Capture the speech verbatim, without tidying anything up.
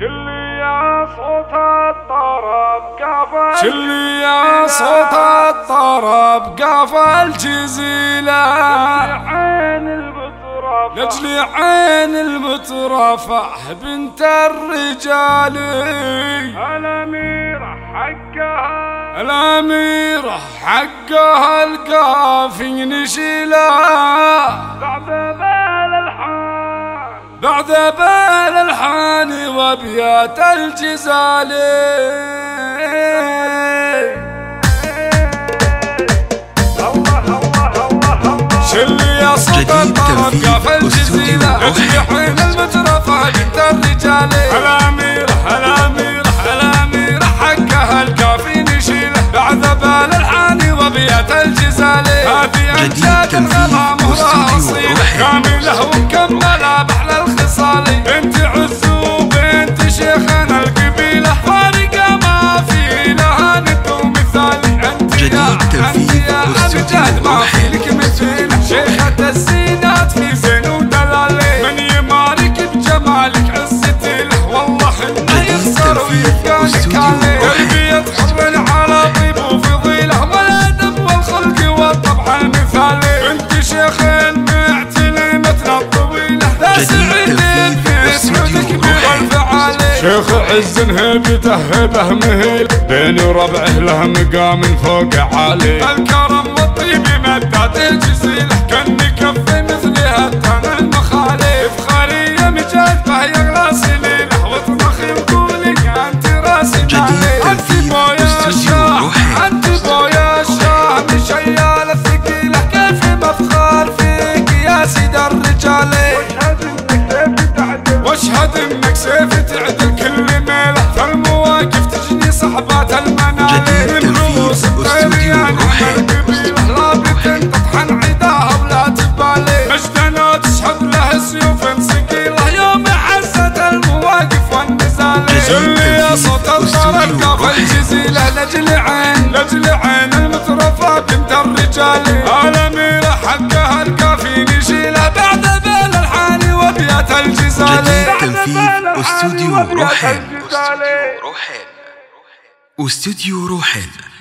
شلي يا صوت الطرب قاف، شلي يا صوت الطرب قاف الجزيلة، لجلي عين المترفح بنت الرجال، الأميرة حقها الأميرة حقها القافي نشيلها، بعد بال الحاني وابيات الجزالي. شلي يا صوت الطرب قاف الجزيلة، لجلي عين المترفع بنت الرجالي، الأميرة الأميرة الأميرة حقها الكافي نشيله، بعد بال الحاني وابيات الجزالي. هذه أمجاد الرضا مهرها أصيلة، كاملة ومكملة بأحلى الخصالي، انت عزوب انت شيخنا القبيلة، فارقة ما في لها ند ومثالي، انت يا انت يا أمجاد ما في لك مثيلة، شيخة الزينات في زين ودلالي، من يمارك بجمالك عزتي له، والله انه يخسر ويبقالك عليه، قلبي يتحول على طيب وفضيلة، والأدب والخلق والطبع مثالي، انت شيخين شيخ عز هيبته هبه مهيل، بين وربعه له مقام فوق عالي، الكرم والطيب مدات الجزيله، كن كفي مثلها التمن المخالي، فخريه مجدبه يغلى سليله، واطبخي وقولي انت راسي العالي، انت بويا الشاه انت بويا الشاه مشياله الثقيله، كيف مفخر فيك يا سيد الرجالي، واشهد انك سيف تعدل كل ميله، فالمواقف تجني صحبات المنايل، من رؤوس الطيريان والقبيله، رابط تطحن عداها ولا تبالي، مجدنا تشهد له سيوف ثقيله، يوم عزت المواقف والنزالي. شلي يا صوت الطرب قاف الجزيله، لجل عين لجل عين المترفه بنت الرجالي، الاميره حقها الكافي نشيله، بعد بال الحاني وابيات الجزالي. استوديو روحين، استوديو روحين، استوديو روحين.